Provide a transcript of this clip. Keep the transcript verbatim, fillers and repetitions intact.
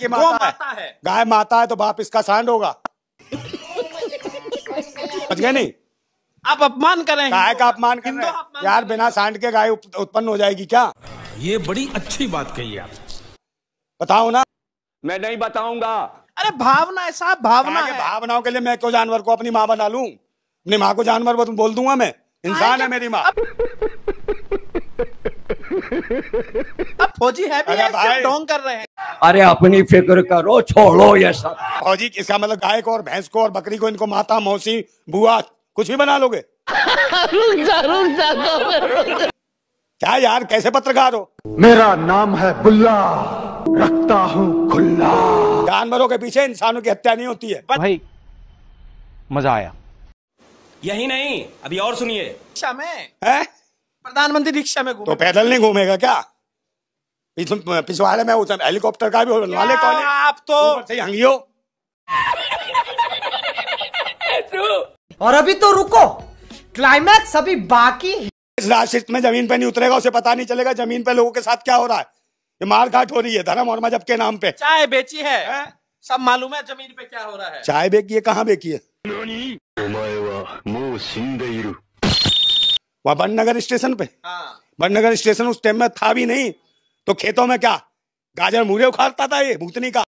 कि माता, माता है, है। गाय माता है तो बाप इसका सांड होगा। समझ गए नहीं? आप अपमान करें, गाय का अपमान कर रहे हैं यार। बिना सांड के गाय उत्पन्न हो जाएगी क्या? ये बड़ी अच्छी बात कही आप, बताओ ना। मैं नहीं बताऊंगा। अरे भावना है साहब, भावना है। भावनाओं के लिए मैं क्यों जानवर को अपनी माँ बना लूं? अपनी माँ को जानवर वो तुम बोल दूंगा मैं, इंसान है मेरी माँ। अब फौजी है भी है, ढोंग कर रहे हैं। अरे अपनी फिक्र करो, छोड़ो ये सब। फौजी इसका मतलब गाय को और भैंस को और बकरी को इनको माता मौसी बुआ कुछ भी बना लोगे? क्या यार कैसे पत्रकार हो? मेरा नाम है बुल्ला, रखता हूँ खुला। जानवरों के पीछे इंसानों की हत्या नहीं होती है भाई। मजा आया। यही नहीं, अभी और सुनिए। रिक्शा में प्रधानमंत्री रिक्शा में घूमे तो पैदल नहीं घूमेगा क्या? पिछवाड़े में हेलीकॉप्टर का भी वाले कौन है? आप तो सही हंगियो। और अभी तो रुको, क्लाइमैक्स अभी बाकी। इस राशिद में जमीन पे नहीं उतरेगा, उसे पता नहीं चलेगा जमीन पे लोगों के साथ क्या हो रहा है। मारकाट हो रही है धर्म और मजहब के नाम पे। चाय बेची है, है? सब मालूम है जमीन पे क्या हो रहा है। चाय बेची है, कहाँ बेची है? वहाँ बननगर स्टेशन पे। हाँ। बननगर स्टेशन उस टाइम में था भी नहीं, तो खेतों में क्या गाजर मूरे उखाड़ता था ये भूतनी का।